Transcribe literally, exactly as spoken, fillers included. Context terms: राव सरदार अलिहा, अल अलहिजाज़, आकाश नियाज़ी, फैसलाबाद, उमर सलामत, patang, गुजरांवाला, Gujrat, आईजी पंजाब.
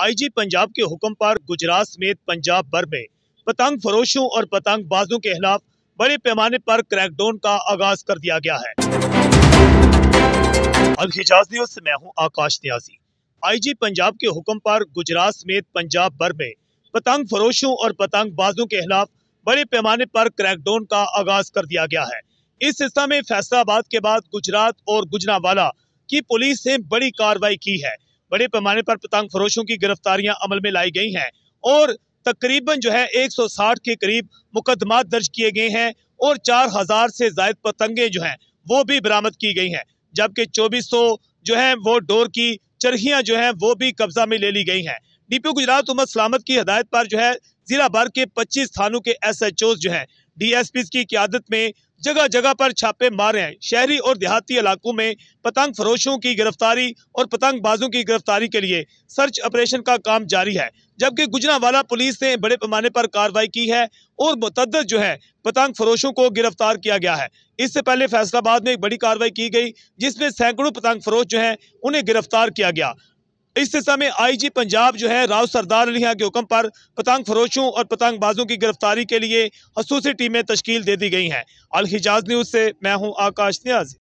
आईजी पंजाब के हुक्म पर गुजरात समेत पंजाब भर में पतंग फरोशों और पतंग बाजों के खिलाफ बड़े पैमाने पर क्रैकडाउन का आगाज कर दिया गया है। अल अलहिजाज़ न्यूज़ से मैं हूं आकाश नियाज़ी। आईजी पंजाब के हुक्म पर गुजरात समेत पंजाब भर में पतंग फरोशों और पतंग बाजों के खिलाफ बड़े पैमाने पर क्रैकडाउन का आगाज कर दिया गया है। इस सिलसिले में फैसलाबाद के बाद गुजरात और गुजरांवाला की पुलिस ने बड़ी कार्रवाई की है। बड़े पैमाने पर पतंग फरोशों की गिरफ्तारियां अमल में लाई गई हैं और तकरीबन जो है एक सौ साठ के करीब मुकदमा दर्ज किए गए हैं और चार हज़ार से जायद पतंगे जो हैं वो भी बरामद की गई हैं, जबकि चौबीस सौ जो है वो डोर की चरखियां जो हैं वो भी कब्जा में ले ली गई हैं। डीपीओ गुजरात उमर सलामत की हदायत पर जो है जिला भर के पच्चीस थानों के एस एच ओज़ जो है डी एस पी की क्यादत में जगह जगह पर छापे मार रहे हैं। शहरी और देहाती इलाकों में पतंग फरोशों की गिरफ्तारी और पतंगबाजों की गिरफ्तारी के लिए सर्च ऑपरेशन का काम जारी है, जबकि गुजरांवाला पुलिस ने बड़े पैमाने पर कार्रवाई की है और मुतअद्दिद जो है पतंग फरोशों को गिरफ्तार किया गया है। इससे पहले फैसलाबाद में एक बड़ी कार्रवाई की गई जिसमें सैकड़ों पतंग फरोश जो है उन्हें गिरफ्तार किया गया। इस सिलसिले में आईजी पंजाब जो है राव सरदार अलिहा के हुक्म पर पतंग फरोशों और पतंगबाजों की गिरफ्तारी के लिए खसूसी टीमें तश्कील दे दी गई हैं। अल अलहिजाज़ न्यूज़ से मैं हूं आकाश नियाज़ी।